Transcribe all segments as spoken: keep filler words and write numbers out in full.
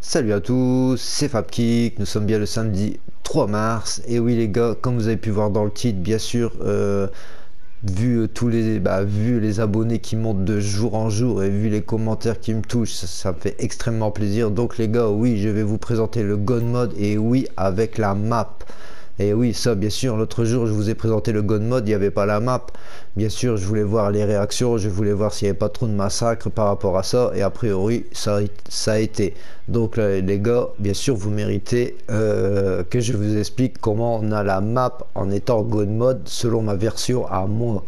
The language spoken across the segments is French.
Salut à tous, c'est FABKIK, nous sommes bien le samedi trois mars, et oui les gars, comme vous avez pu voir dans le titre, bien sûr, euh, vu, euh, tous les, bah, vu les abonnés qui montent de jour en jour et vu les commentaires qui me touchent, ça, ça me fait extrêmement plaisir. Donc les gars, oui, je vais vous présenter le God Mode, et oui, avec la map. Et oui, ça bien sûr, l'autre jour je vous ai présenté le God Mode, il n'y avait pas la map. Bien sûr, je voulais voir les réactions, je voulais voir s'il n'y avait pas trop de massacres par rapport à ça. Et a priori, ça, ça a été. Donc là, les gars, bien sûr, vous méritez euh, que je vous explique comment on a la map en étant God Mode selon ma version à moi.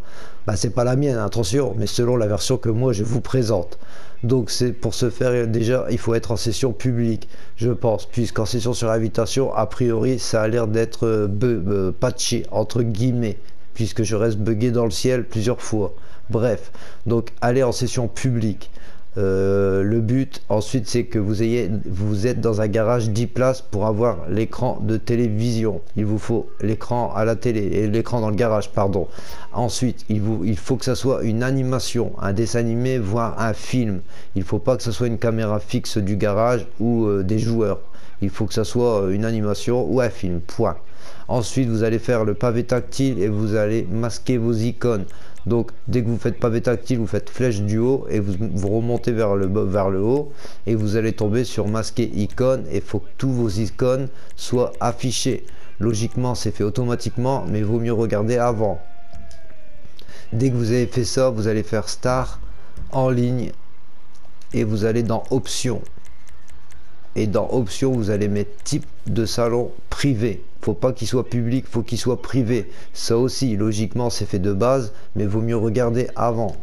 Bah, c'est pas la mienne, attention, mais selon la version que moi je vous présente. Donc c'est pour ce faire, déjà il faut être en session publique, je pense, puisqu'en session sur invitation, a priori ça a l'air d'être euh, patché entre guillemets, puisque je reste bugué dans le ciel plusieurs fois. Bref, donc allez en session publique. Euh, le but ensuite, c'est que vous ayez, vous êtes dans un garage dix places pour avoir l'écran de télévision. Il vous faut l'écran à la télé et l'écran dans le garage, pardon. Ensuite, il vous, il faut que ça soit une animation, un dessin animé, voire un film. Il faut pas que ce soit une caméra fixe du garage ou euh, des joueurs. Il faut que ça soit une animation ou un film, point. Ensuite, vous allez faire le pavé tactile et vous allez masquer vos icônes. Donc, dès que vous faites pavé tactile, vous faites flèche du haut et vous, vous remontez vers le, vers le haut et vous allez tomber sur masquer icônes, et il faut que tous vos icônes soient affichés. Logiquement, c'est fait automatiquement, mais il vaut mieux regarder avant. Dès que vous avez fait ça, vous allez faire star en ligne et vous allez dans options. Et dans options, vous allez mettre type de salon privé. Faut pas qu'il soit public, faut qu'il soit privé. Ça aussi, logiquement, c'est fait de base, mais vaut mieux regarder avant.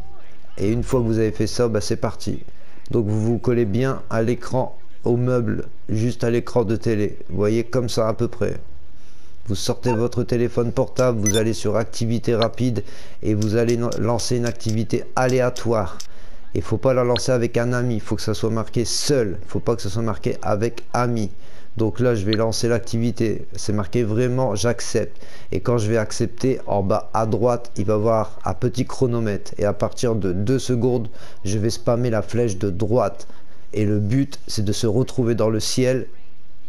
Et une fois que vous avez fait ça, bah, c'est parti. Donc vous vous collez bien à l'écran, au meuble, juste à l'écran de télé. Vous voyez, comme ça à peu près. Vous sortez votre téléphone portable, vous allez sur activité rapide et vous allez lancer une activité aléatoire. Il faut pas la lancer avec un ami, il faut que ça soit marqué seul, faut pas que ça soit marqué avec ami. Donc là, je vais lancer l'activité, c'est marqué vraiment j'accepte, et quand je vais accepter, en bas à droite il va y avoir un petit chronomètre, et à partir de deux secondes je vais spammer la flèche de droite, et le but c'est de se retrouver dans le ciel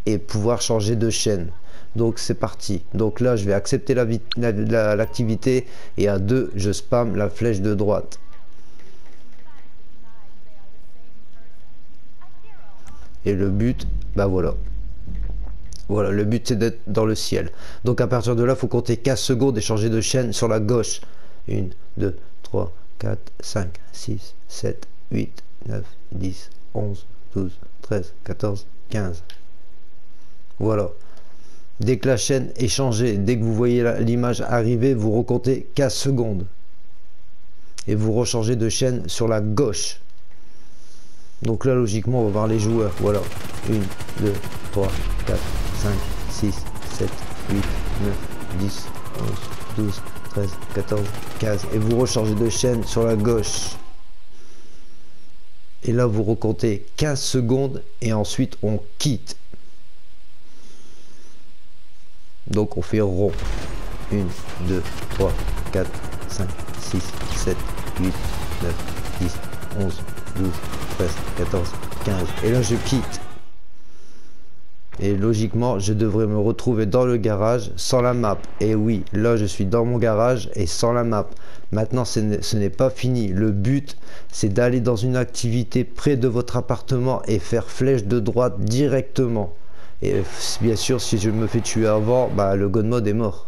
et pouvoir changer de chaîne. Donc c'est parti. Donc là je vais accepter l'activité la, la, et à deux je spamme la flèche de droite. Et le but, bah voilà. Voilà, le but c'est d'être dans le ciel. Donc à partir de là, il faut compter quinze secondes et changer de chaîne sur la gauche. un, deux, trois, quatre, cinq, six, sept, huit, neuf, dix, onze, douze, treize, quatorze, quinze. Voilà. Dès que la chaîne est changée, dès que vous voyez l'image arriver, vous recomptez quinze secondes. Et vous rechangez de chaîne sur la gauche. Donc là, logiquement, on va voir les joueurs. Voilà. un, deux, trois, quatre, cinq, six, sept, huit, neuf, dix, onze, douze, treize, quatorze, quinze. Et vous rechargez de chaîne sur la gauche. Et là, vous recomptez quinze secondes et ensuite, on quitte. Donc, on fait rond. un, deux, trois, quatre, cinq, six, sept, huit, neuf, dix, onze, douze, treize, quatorze, quinze. Et là je quitte, et logiquement je devrais me retrouver dans le garage sans la map. Et oui, là je suis dans mon garage et sans la map. Maintenant ce n'est pas fini, le but c'est d'aller dans une activité près de votre appartement et faire flèche de droite directement. Et bien sûr, si je me fais tuer avant, bah le God Mode est mort.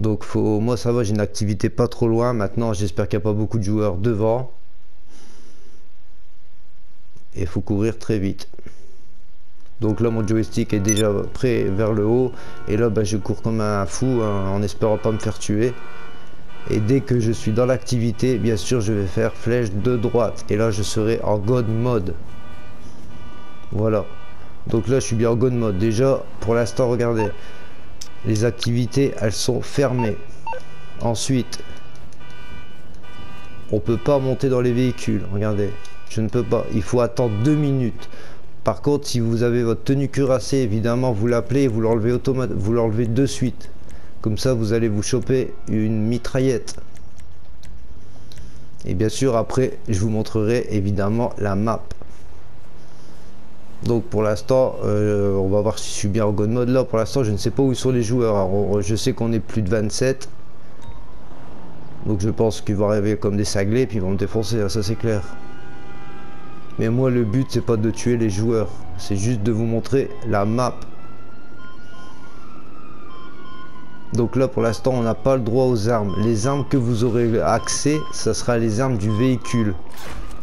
Donc faut, moi ça va, j'ai une activité pas trop loin. Maintenant j'espère qu'il n'y a pas beaucoup de joueurs devant. Et faut courir très vite. Donc là mon joystick est déjà prêt vers le haut. Et là bah, je cours comme un fou, hein, en espérant pas me faire tuer. Et dès que je suis dans l'activité, bien sûr je vais faire flèche de droite. Et là je serai en God Mode. Voilà. Donc là je suis bien en God Mode. Déjà pour l'instant, regardez. Les activités, elles sont fermées. Ensuite, on peut pas monter dans les véhicules. Regardez, je ne peux pas. Il faut attendre deux minutes. Par contre, si vous avez votre tenue cuirassée, évidemment, vous l'appelez et vous l'enlevez automatique, vous l'enlevez de suite. Comme ça, vous allez vous choper une mitraillette. Et bien sûr, après, je vous montrerai évidemment la map. Donc pour l'instant, euh, on va voir si je suis bien en God Mode. Là, pour l'instant, je ne sais pas où sont les joueurs. Alors, on, je sais qu'on est plus de vingt-sept. Donc je pense qu'ils vont arriver comme des cinglés, puis ils vont me défoncer, hein, ça c'est clair. Mais moi, le but, c'est pas de tuer les joueurs. C'est juste de vous montrer la map. Donc là, pour l'instant, on n'a pas le droit aux armes. Les armes que vous aurez accès, ça sera les armes du véhicule.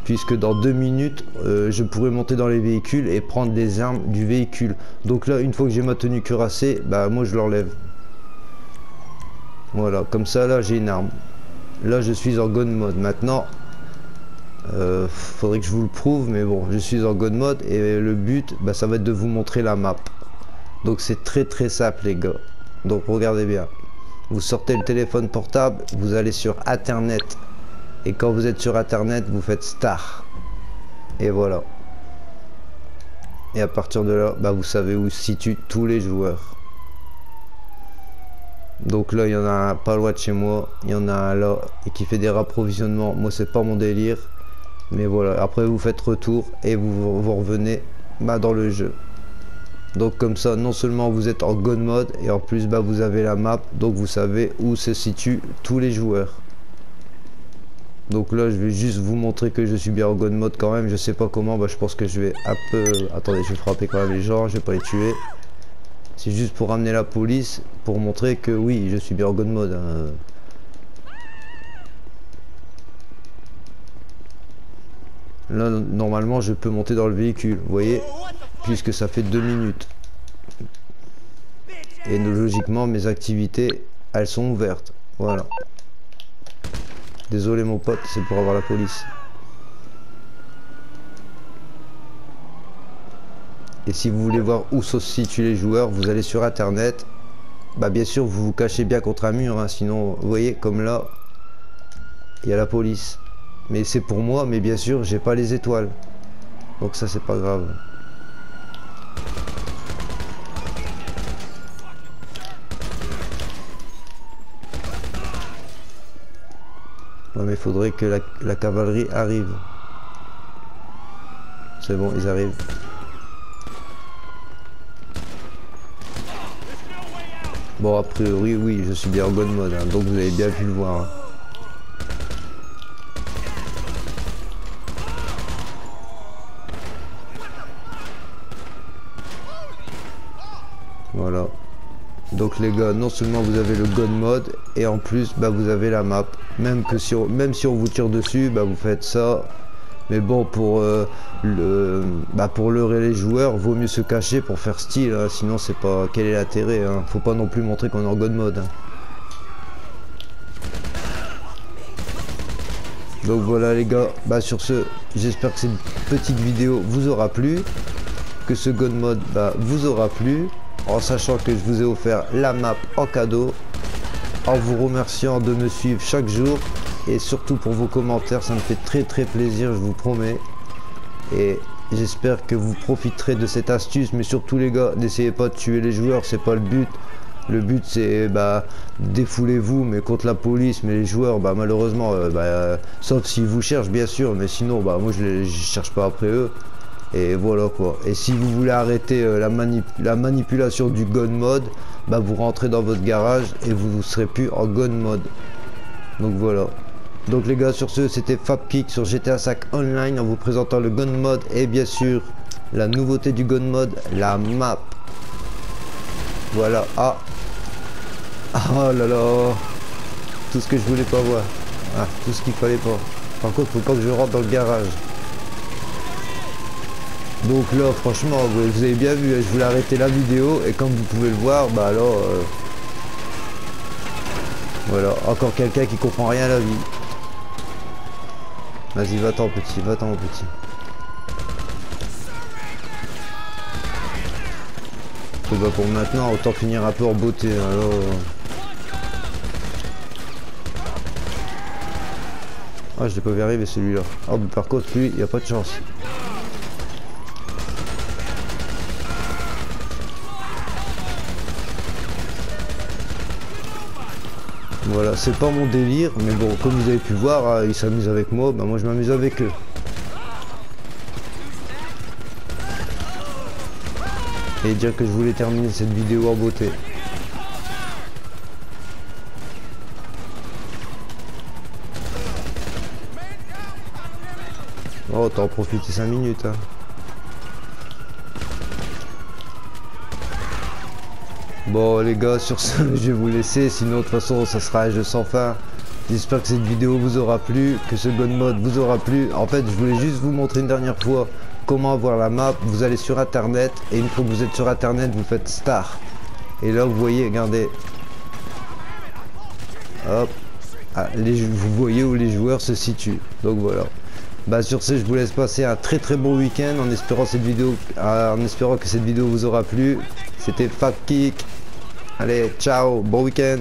Puisque dans deux minutes, euh, je pourrai monter dans les véhicules et prendre les armes du véhicule. Donc là, une fois que j'ai ma tenue cuirassée, bah moi, je l'enlève. Voilà, comme ça, là, j'ai une arme. Là, je suis en God Mode. Maintenant, euh, faudrait que je vous le prouve, mais bon, je suis en God Mode. Et le but, bah, ça va être de vous montrer la map. Donc c'est très très simple, les gars. Donc regardez bien, vous sortez le téléphone portable, vous allez sur internet, et quand vous êtes sur internet, vous faites star, et voilà, et à partir de là, bah, vous savez où se situent tous les joueurs. Donc là, il y en a un pas loin de chez moi, il y en a un là, et qui fait des rapprovisionnements. Moi, c'est pas mon délire, mais voilà. Après, vous faites retour et vous, vous revenez bah, dans le jeu. Donc comme ça, non seulement vous êtes en God Mode, et en plus bah, vous avez la map, donc vous savez où se situent tous les joueurs. Donc là, je vais juste vous montrer que je suis bien en God Mode quand même. Je sais pas comment, bah, je pense que je vais un peu... Attendez, je vais frapper quand même les gens, je vais pas les tuer. C'est juste pour ramener la police, pour montrer que oui, je suis bien en God Mode. Hein. Là, normalement, je peux monter dans le véhicule, vous voyez, puisque ça fait deux minutes. Et logiquement, mes activités, elles sont ouvertes. Voilà. Désolé, mon pote, c'est pour avoir la police. Et si vous voulez voir où se situent les joueurs, vous allez sur Internet. Bah, bien sûr, vous vous cachez bien contre un mur, hein, sinon, vous voyez, comme là, il y a la police. Mais c'est pour moi, mais bien sûr, j'ai pas les étoiles. Donc ça, c'est pas grave. Ouais, mais il faudrait que la, la cavalerie arrive. C'est bon, ils arrivent. Bon, a priori, oui, je suis bien en God Mode. Hein, donc vous avez bien pu le voir. Hein. Voilà, donc les gars, non seulement vous avez le God Mode, et en plus bah vous avez la map. Même que si on, même si on vous tire dessus, bah vous faites ça. Mais bon, pour euh, le bah pour leurrer les joueurs, vaut mieux se cacher pour faire style, hein. Sinon c'est pas, quel est l'intérêt, hein. Faut pas non plus montrer qu'on est en God Mode, hein. Donc voilà les gars, bah sur ce, j'espère que cette petite vidéo vous aura plu, que ce God Mode bah vous aura plu, en sachant que je vous ai offert la map en cadeau, en vous remerciant de me suivre chaque jour, et surtout pour vos commentaires, ça me fait très très plaisir, je vous promets. Et j'espère que vous profiterez de cette astuce, mais surtout les gars, n'essayez pas de tuer les joueurs, c'est pas le but. Le but c'est bah défoulez-vous, mais contre la police, mais les joueurs bah malheureusement euh, bah, euh, sauf s'ils vous cherchent bien sûr, mais sinon bah moi je les je cherche pas après eux. Et voilà quoi. Et si vous voulez arrêter euh, la, manip la manipulation du God Mode, bah vous rentrez dans votre garage et vous ne serez plus en God Mode. Donc voilà. Donc les gars, sur ce, c'était FabKick sur G T A cinq Online en vous présentant le God Mode et bien sûr la nouveauté du God Mode, la map. Voilà. Ah. Oh là là. Tout ce que je voulais pas voir. Ah, tout ce qu'il fallait pas. Par contre, faut pas que je rentre dans le garage. Donc là, franchement, vous, vous avez bien vu, je voulais arrêter la vidéo et comme vous pouvez le voir, bah alors... Euh... Voilà, encore quelqu'un qui comprend rien à la vie. Vas-y, va-t'en petit, va-t'en mon petit. Faut pas pour maintenant, autant finir un peu en beauté, alors... Ah, je l'ai pas vu arriver celui-là. Ah, mais par contre, lui, il y a pas de chance. Voilà, c'est pas mon délire, mais bon, comme vous avez pu voir, ils s'amusent avec moi, bah moi je m'amuse avec eux. et dire que je voulais terminer cette vidéo en beauté. Oh, t'en profites cinq minutes. Hein. Bon les gars, sur ce je vais vous laisser, sinon de toute façon ça sera un jeu sans fin. J'espère que cette vidéo vous aura plu, que ce god mode vous aura plu. En fait je voulais juste vous montrer une dernière fois comment avoir la map. Vous allez sur internet et une fois que vous êtes sur internet vous faites star. Et là vous voyez, regardez. Hop, ah, les, vous voyez où les joueurs se situent. Donc voilà. Bah sur ce je vous laisse passer un très très bon week-end en espérant cette vidéo, euh, en espérant que cette vidéo vous aura plu. C'était FABKIK. Allez, ciao, bon week-end.